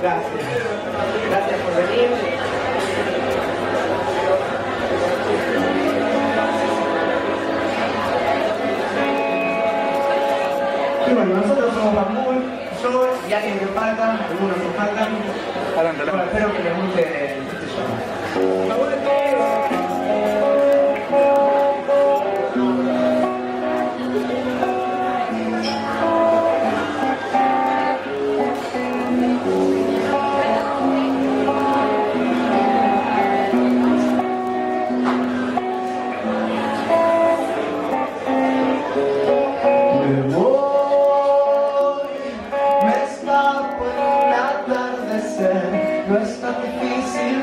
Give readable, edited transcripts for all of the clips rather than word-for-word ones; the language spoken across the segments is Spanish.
Gracias. Gracias por venir. Y bueno, nosotros somos Bambú, yo y alguien que falta, algunos que faltan. Bueno, espero que les guste este show.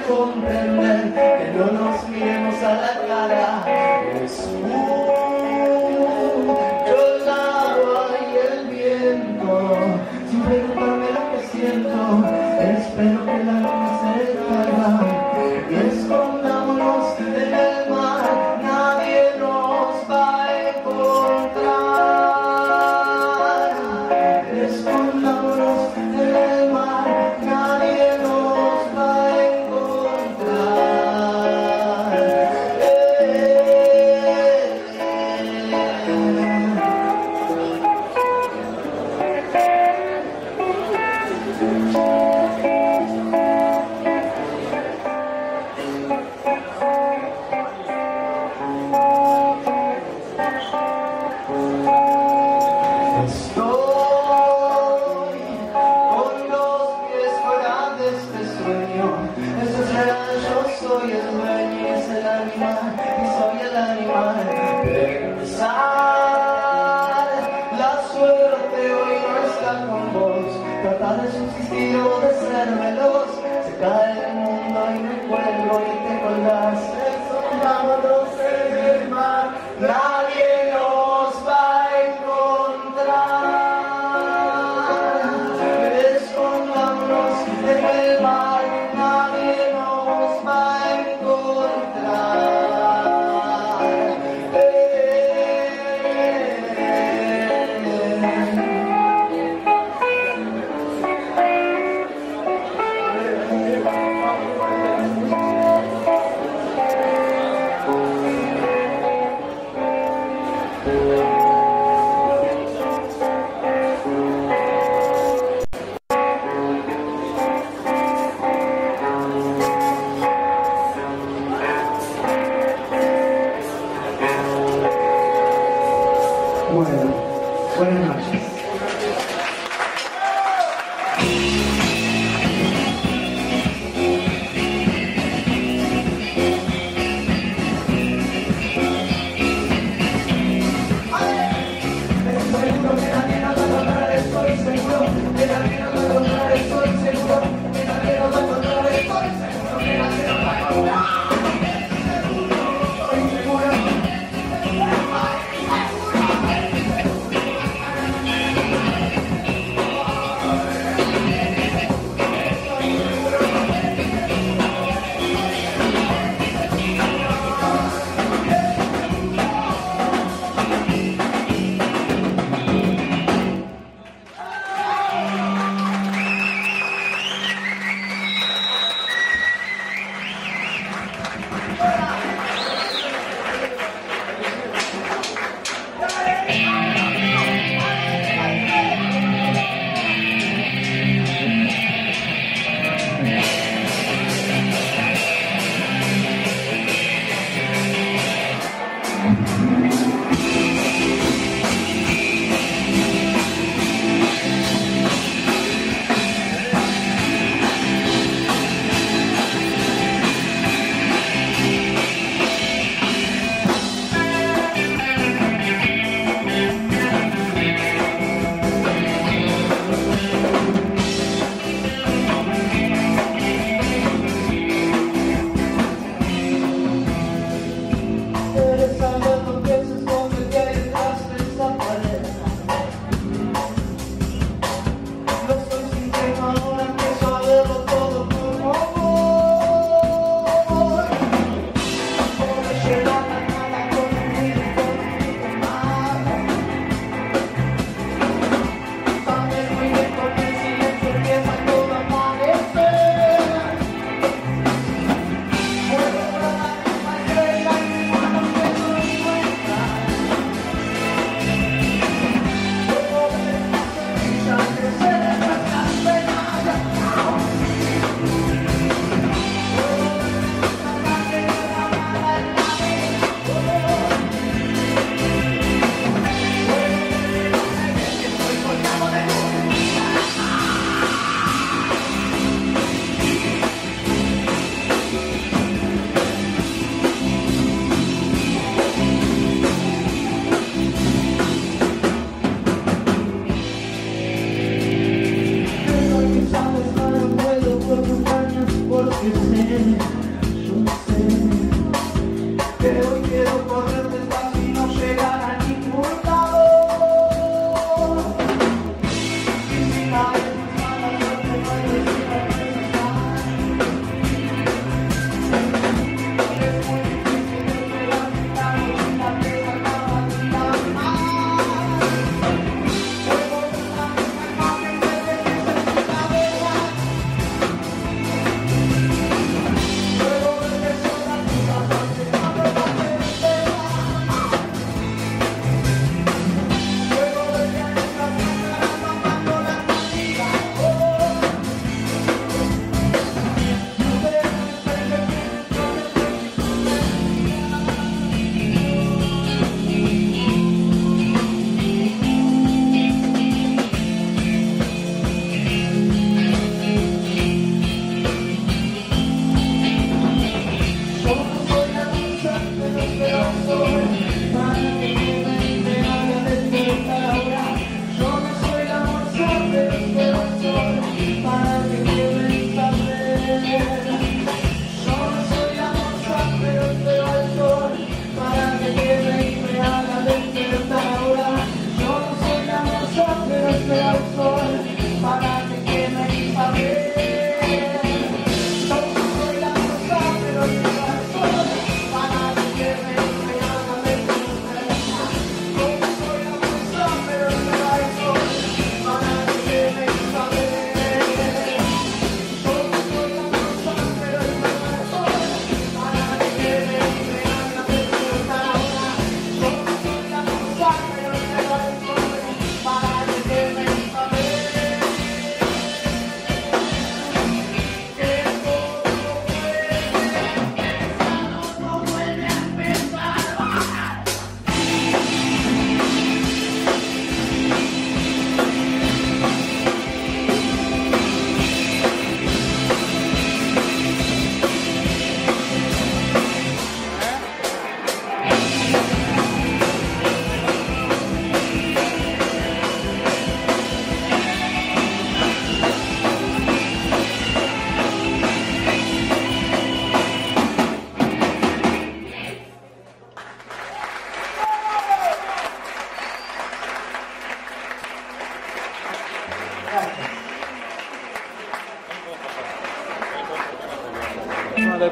Comprender que no nos miremos a la cara, es mucho el agua y el viento. Sin preocuparme lo que siento, espero que la luna se detenga y escondámonos en el mar. Nadie nos va a encontrar. Escondámonos en el mar. Nadie nos va a encontrar. Soy el dueño y es el animal, y soy el animal. Pensar, la suerte hoy no está con vos. Tratar de subsistir o de ser veloz. Se cae el mundo y me cuelgo y te colgás. Escondámonos en el mar, nadie nos va a encontrar. Escondámonos en el mar, nadie nos va a encontrar.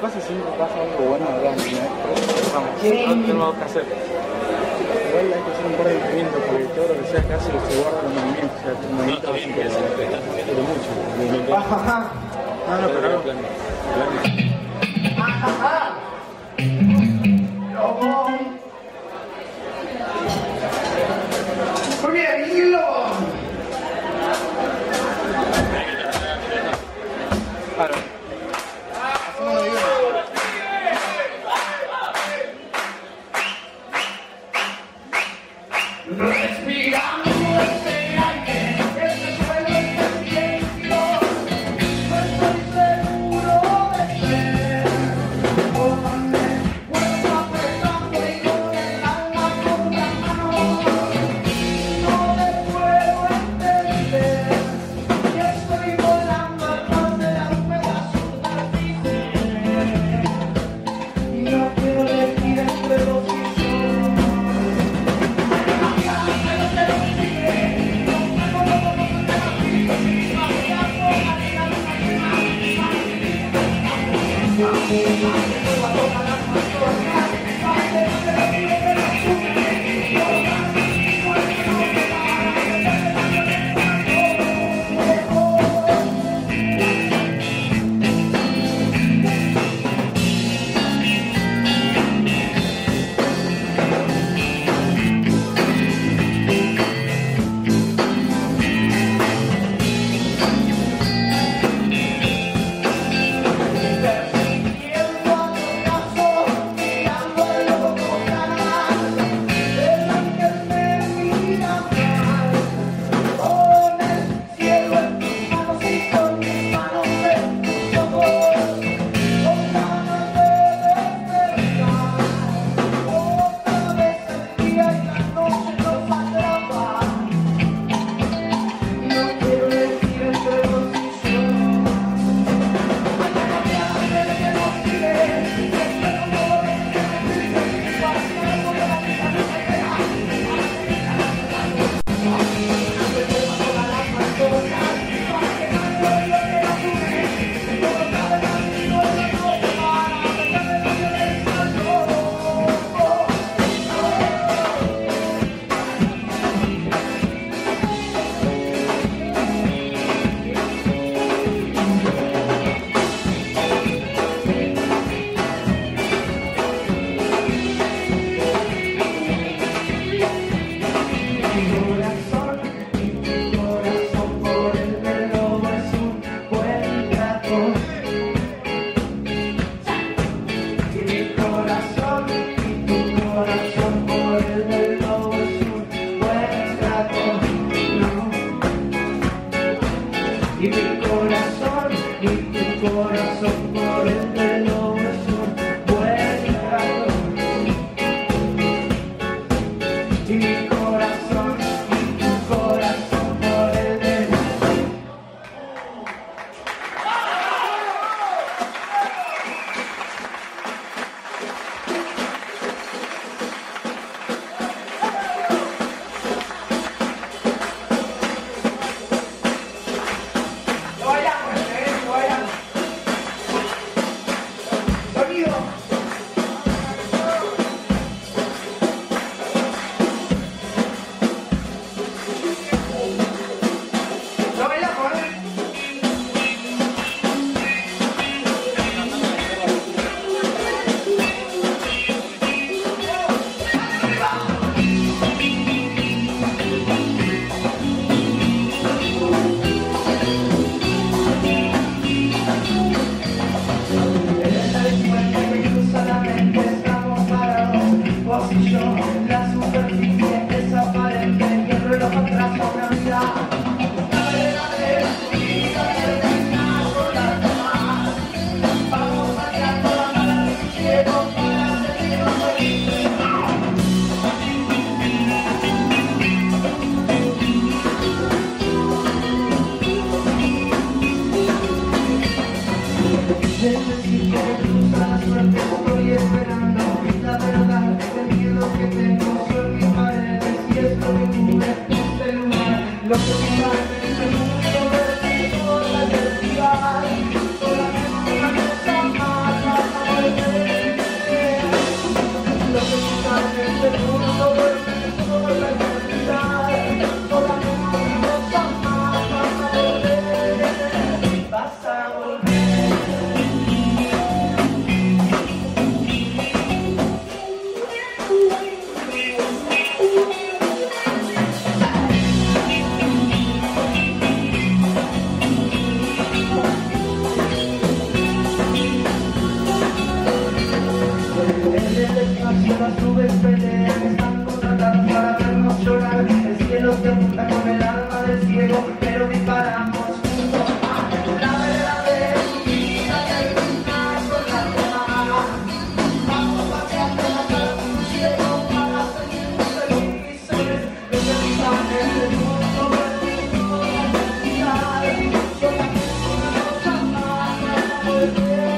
capaz si me pasa algo bueno, ¿verdad? Vamos, tenemos que hacer. Igual hay que hacer un buen movimiento, porque todo lo que sea casi se guarda en movimiento. O sea, tu movimiento así que se respeta, pero mucho. No, no, pero no. ¡Muy bien, hilo! las nubes pelean, están contratadas para vernos llorar. El cielo se junta con el alma del ciego, pero disparamos juntos. La verdad es vida y hay una sola verdad. Vamos paseando hasta un cielo para sentirnos felices. Desde mi panel del mundo vertigo la felicidad. Yo también con una cosa más para volver.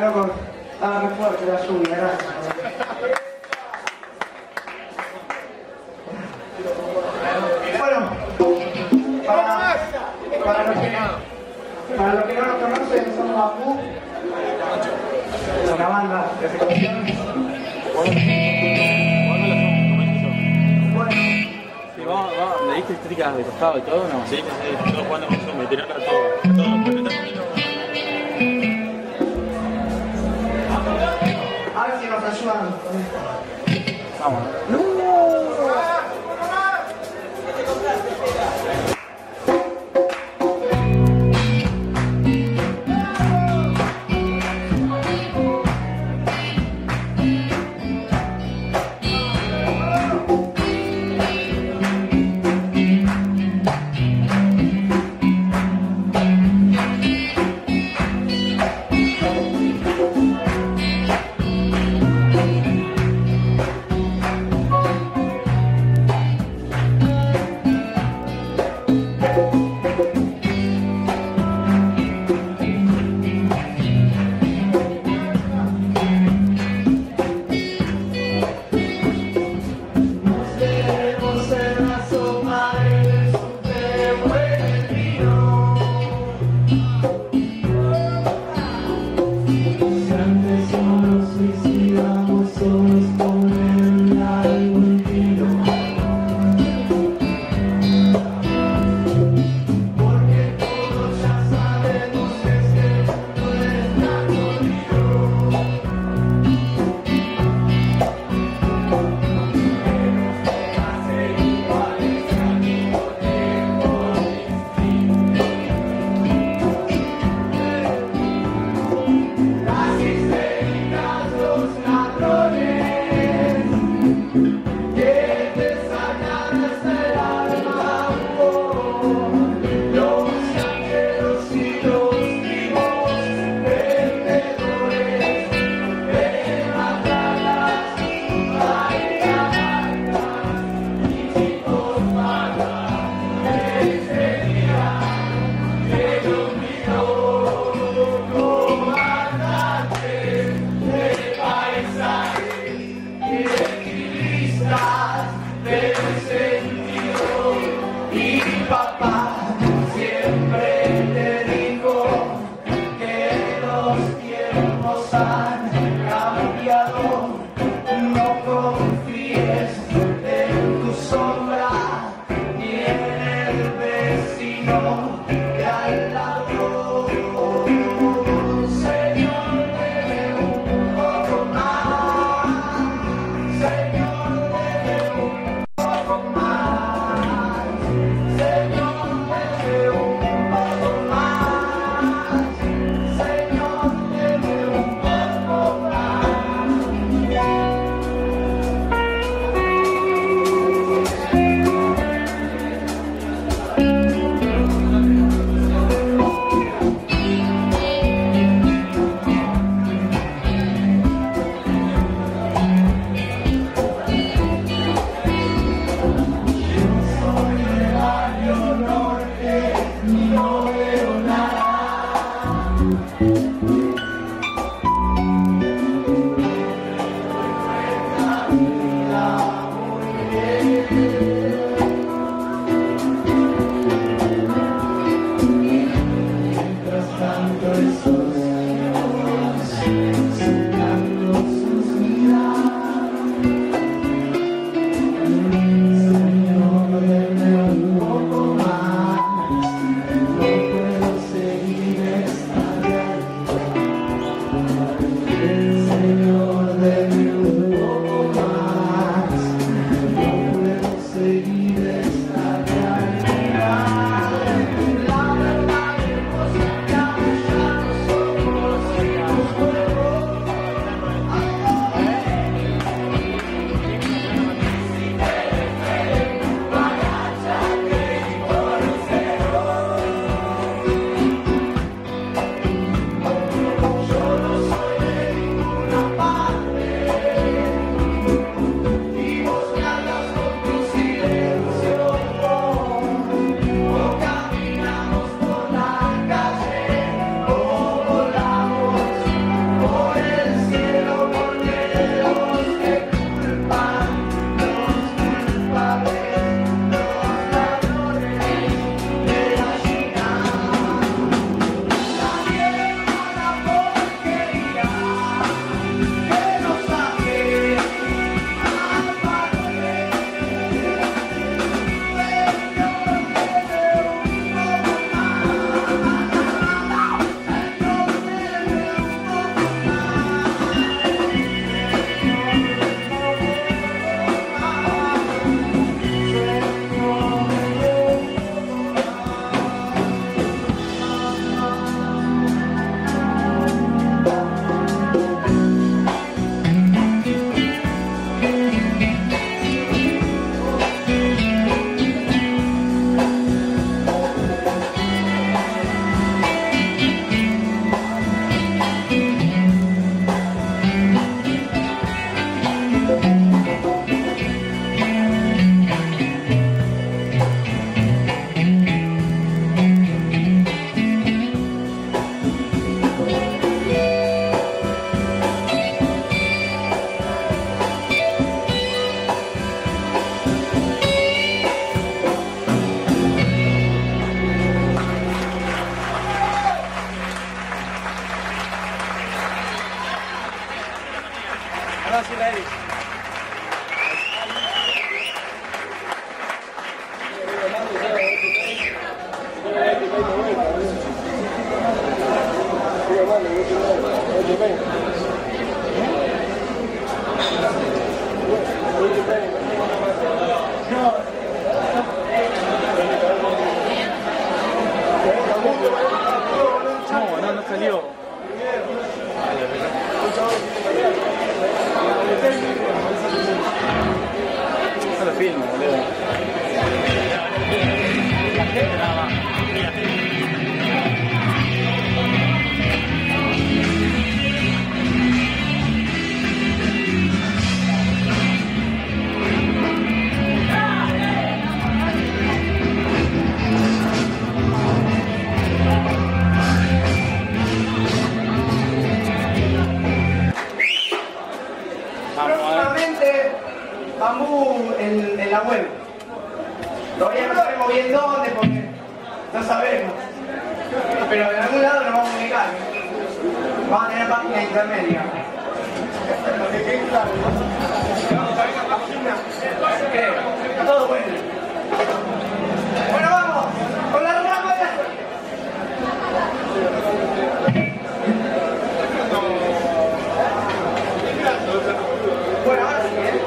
loco, estaba muy fuerte la lluvia, gracias. Bueno, para los que no nos conocen, somos Bambú, una banda de secundaria. ¿Le diste estricas de costado y todo, no? Sí, todos jugando con eso, me tiraron a todos. A ver si nos ayudan. Vamos. ¡No! No, no salió. No lo filmo, boludo. Bambú en la web. Todavía no sabemos bien dónde, porque no sabemos. Pero en algún lado nos vamos a ubicar. Vamos a tener página intermedia. Vamos a ver la página. Está todo bueno. Bueno, vamos. Con la rápida. Bueno, ahora sí, ¿eh?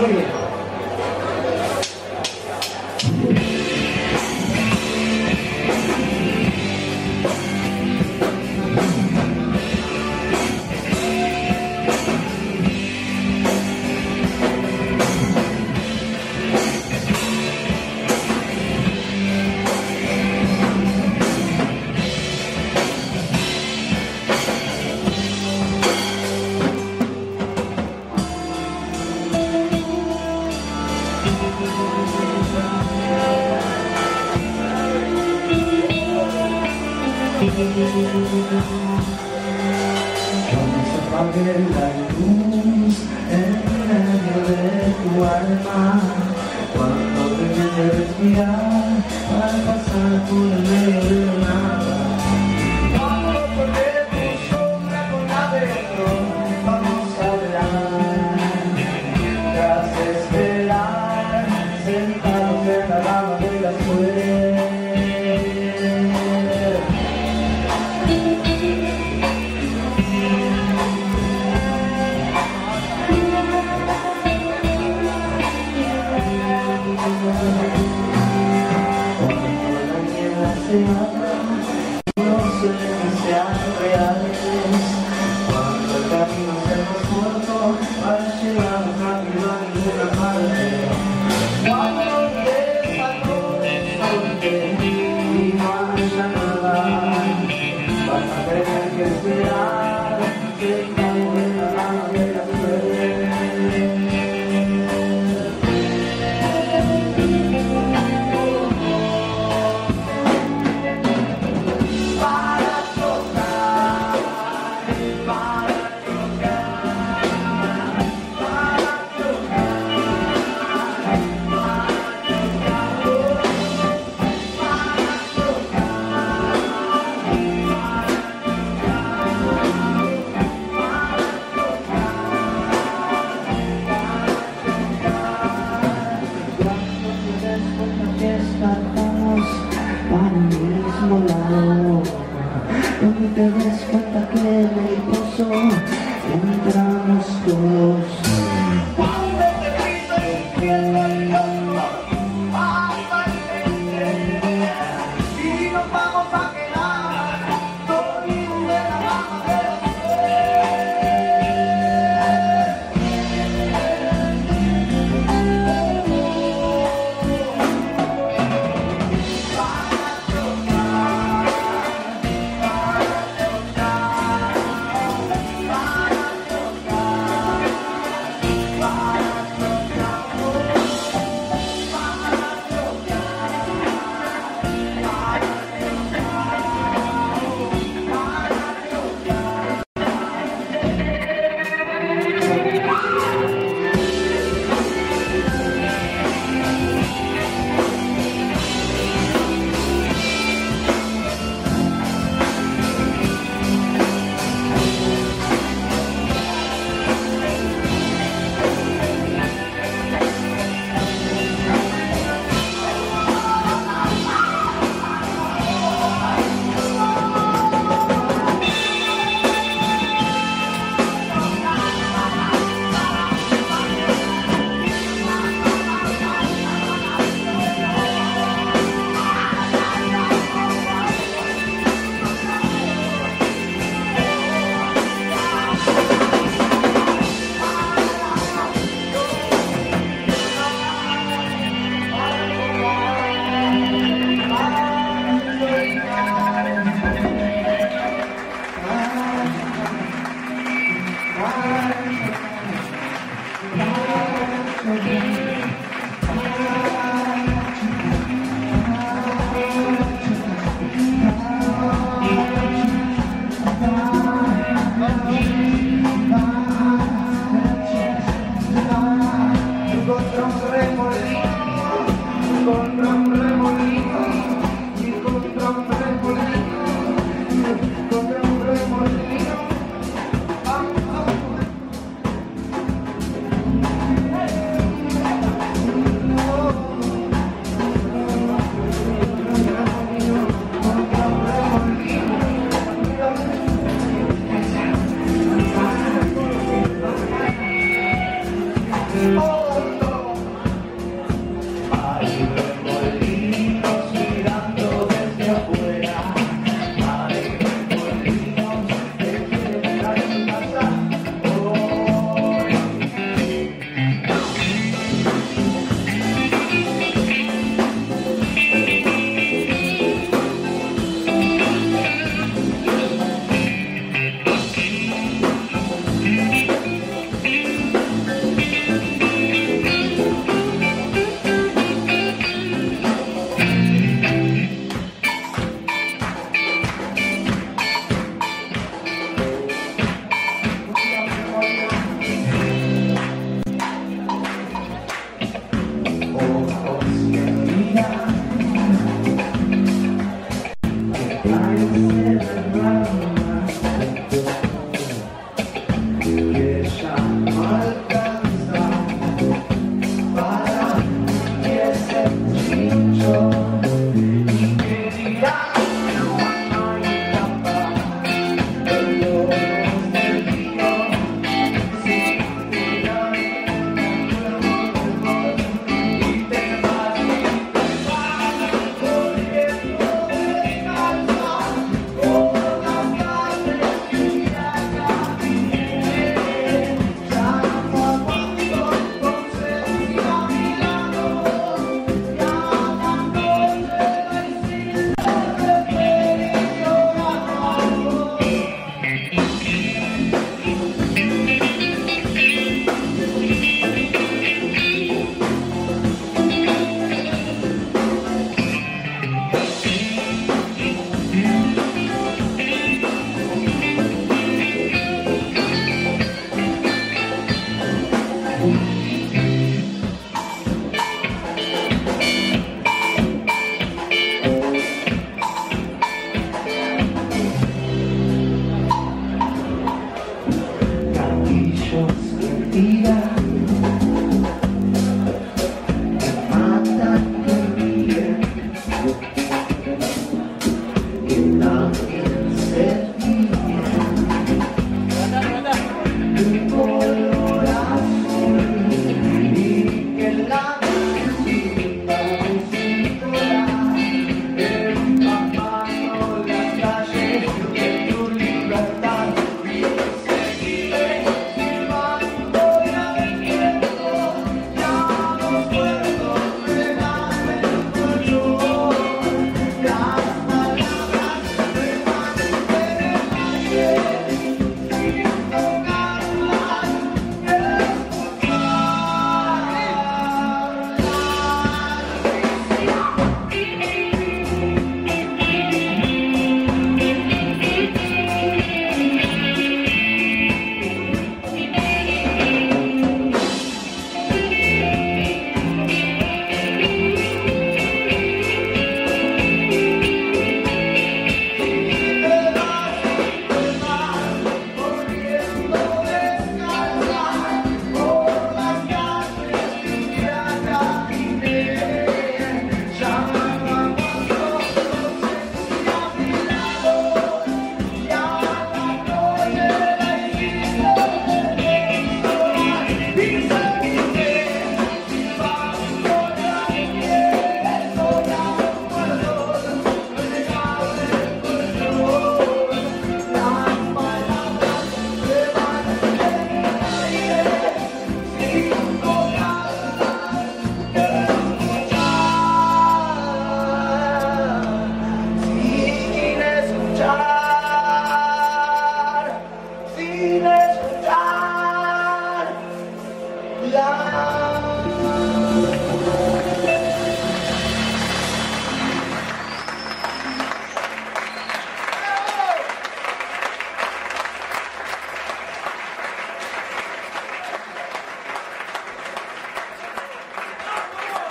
Muy bien. Ver la luz en medio de tu alma, cuando te viene a respirar al pasar por el medio de la nada. Vamos a poner tu sombra con adentro, vamos a hablar, mientras esperar, sentados en la rama de la suerte.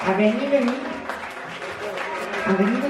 Avenida Linda. Vení.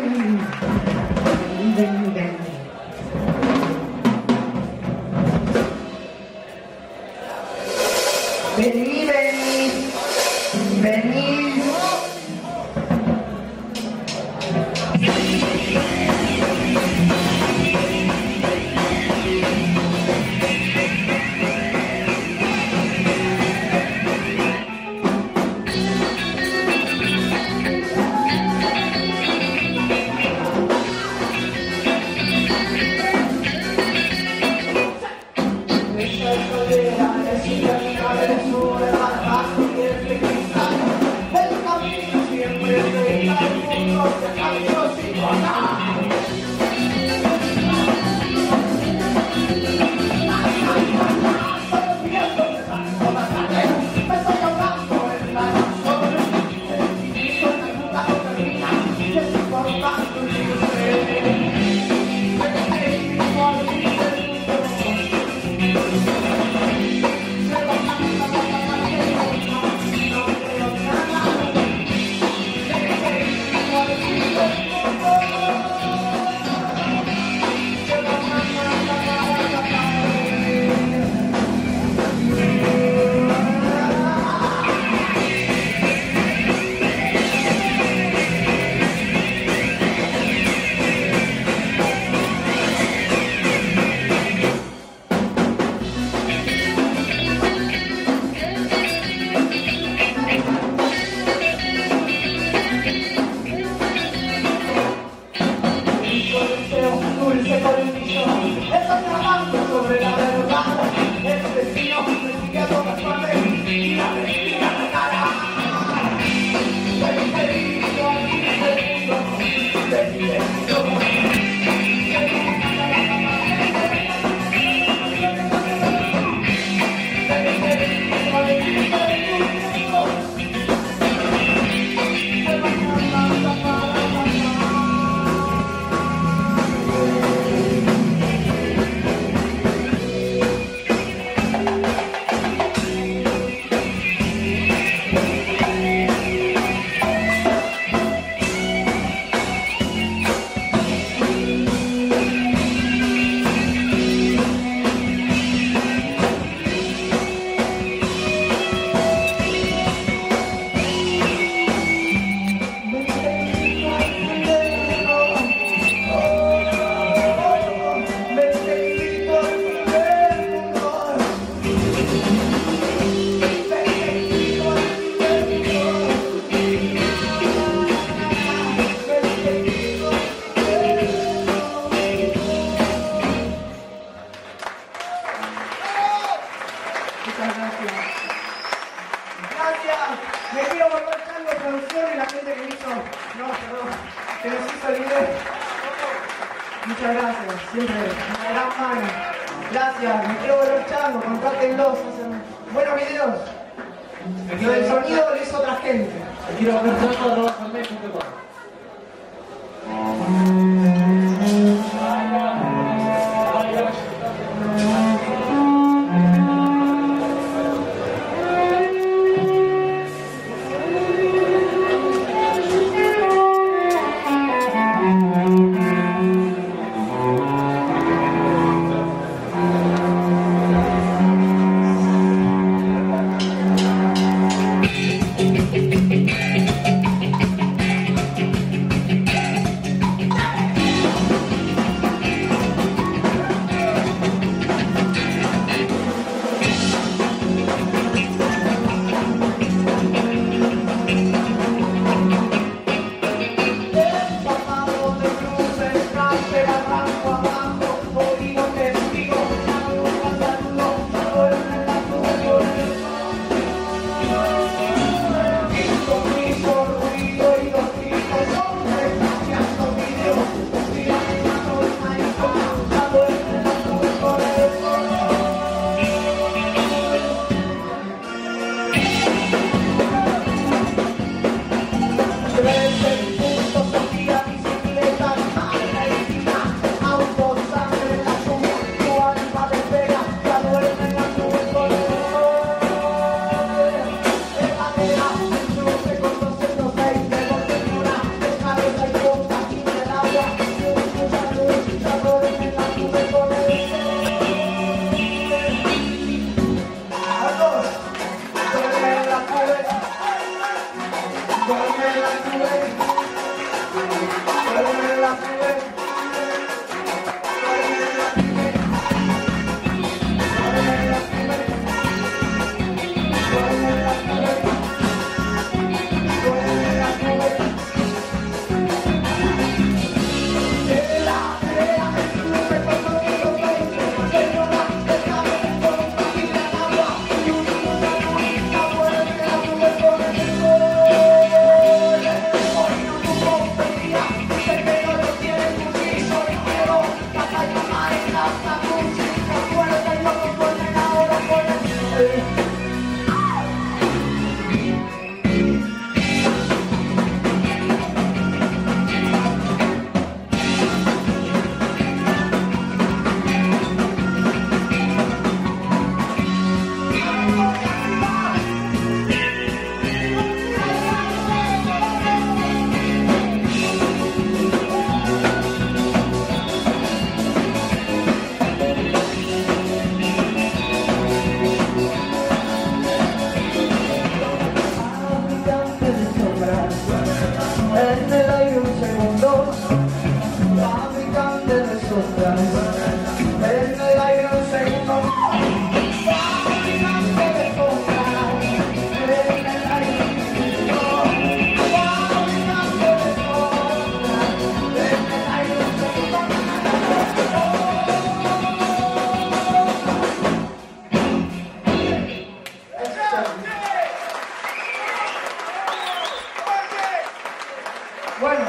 Bueno,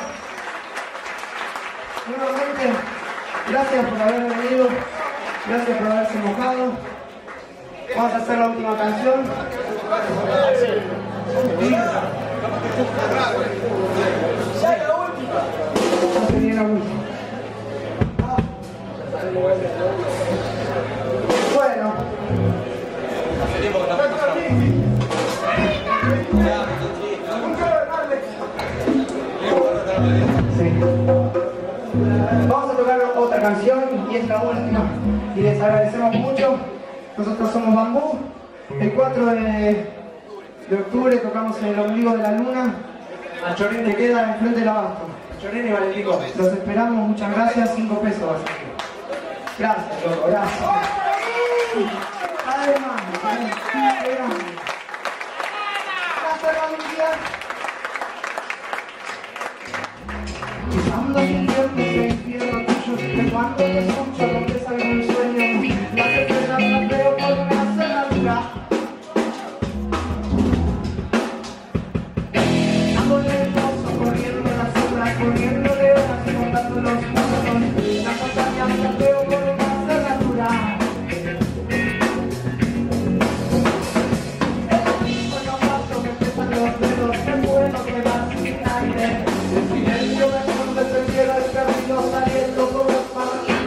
nuevamente, gracias por haber venido, gracias por haberse mojado. Vamos a hacer la última canción. Bueno. Sí. Vamos a tocar otra canción y es la última, y les agradecemos mucho. Nosotros somos Bambú. El 4 de octubre tocamos en el Ombligo de la Luna. A Chorín te queda enfrente del abasto. Chorín y Valerico, los esperamos. Muchas gracias. 5 pesos. Gracias, loco, gracias. Además, gracias. Cuando se entiende, se infierno tuyo, de cuando te escucho, donde salgo mi sueño, las estrellas las veo por una cerradura. Ando lejos, corriendo en las sombras, corriendo de hojas y contando los corazones, las montañas las veo por una cerradura. El mismo zapato que pesan los dedos, el vuelo que va sin aire, el silencio de saliendo con los parques.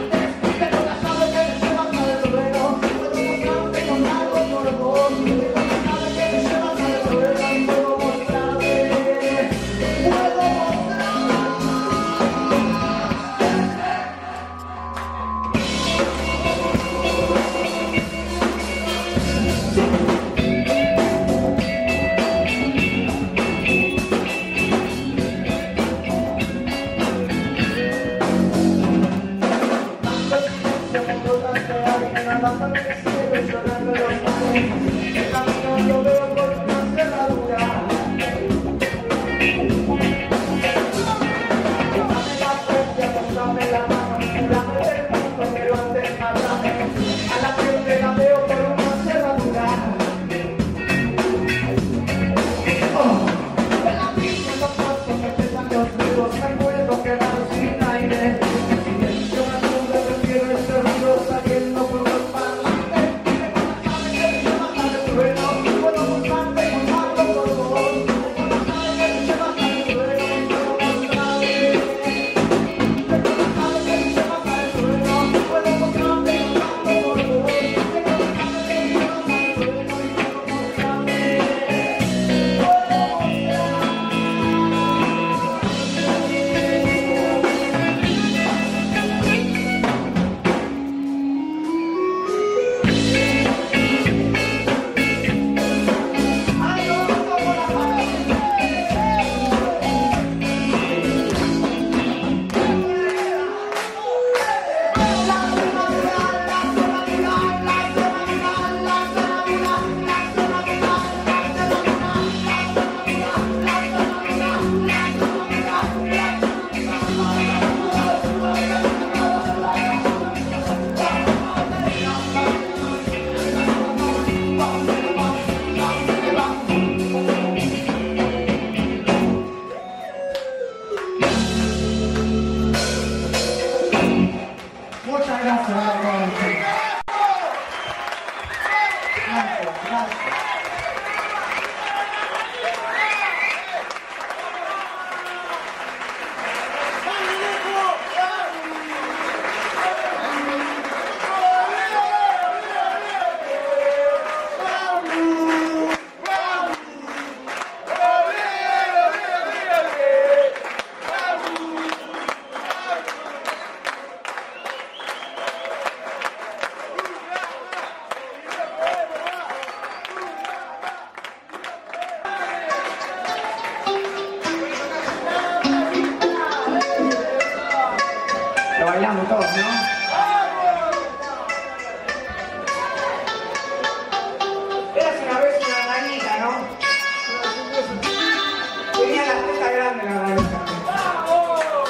bailando todos, ¿no?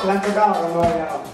La han tocado cuando ha bailado.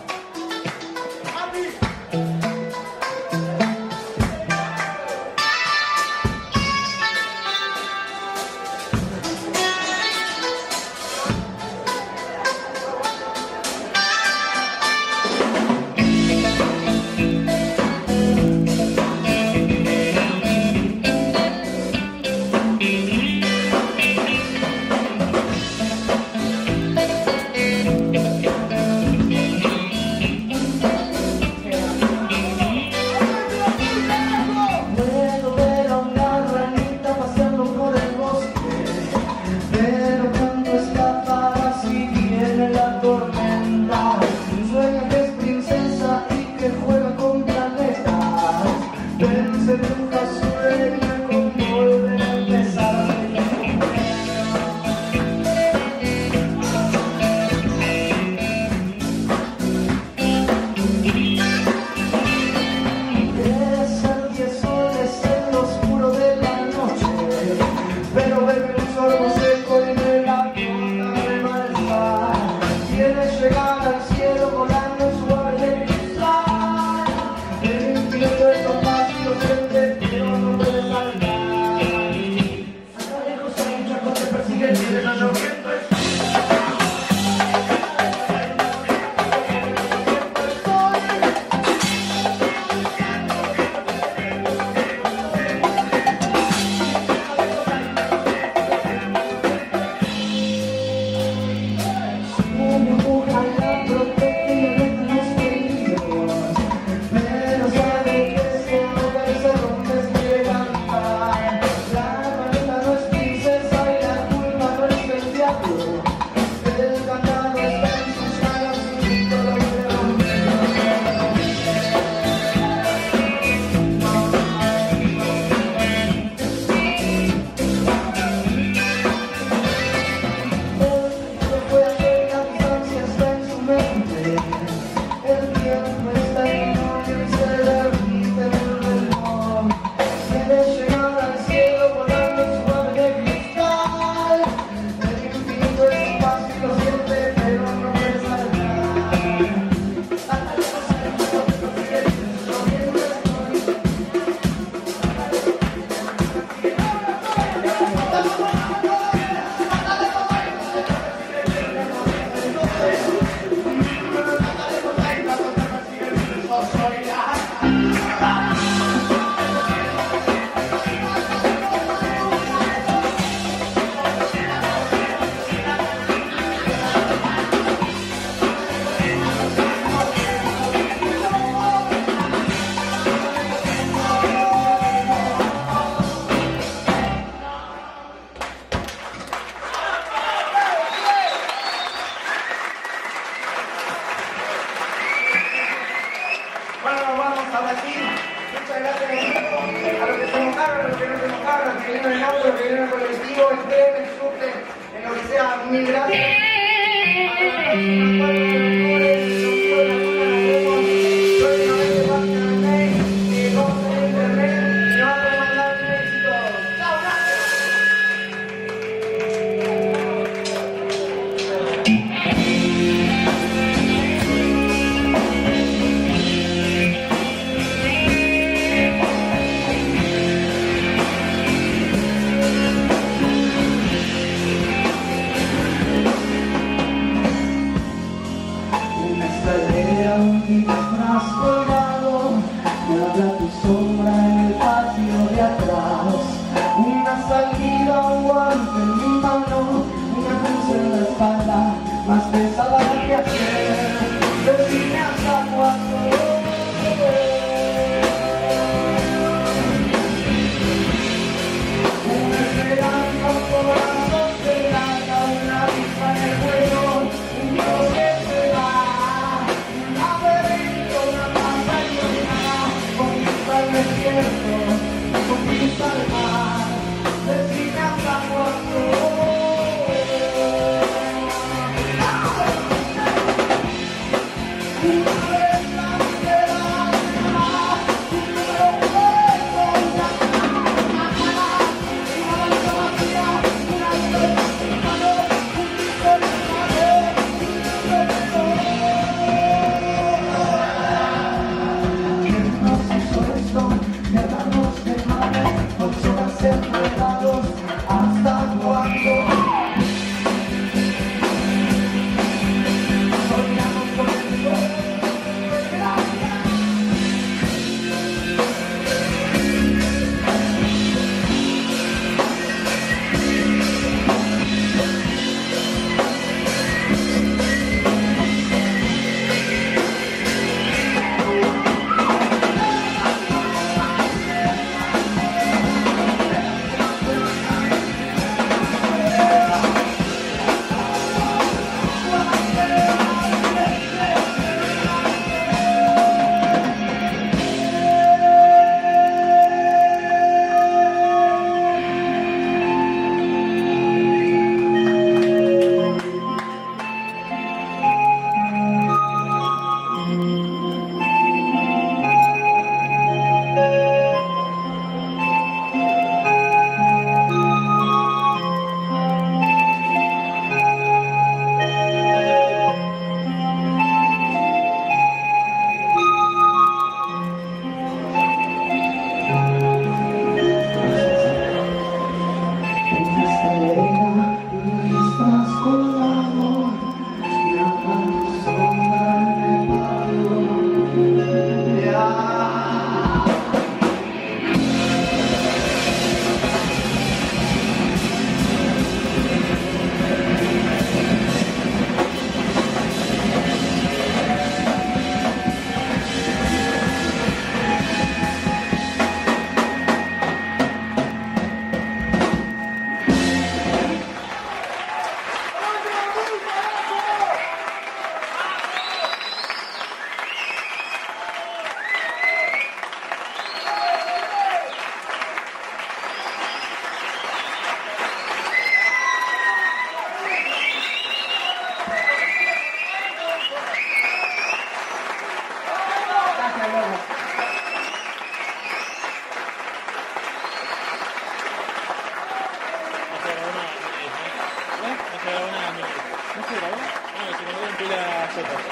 sopas.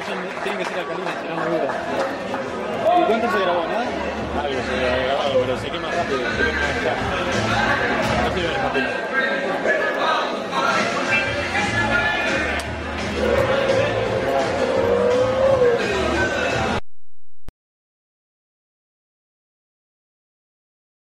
Eso tiene que ser alcalina, será madura. ¿Y cuánto se grabó, nada? Algo se había grabado, pero se quema rápido, se quema.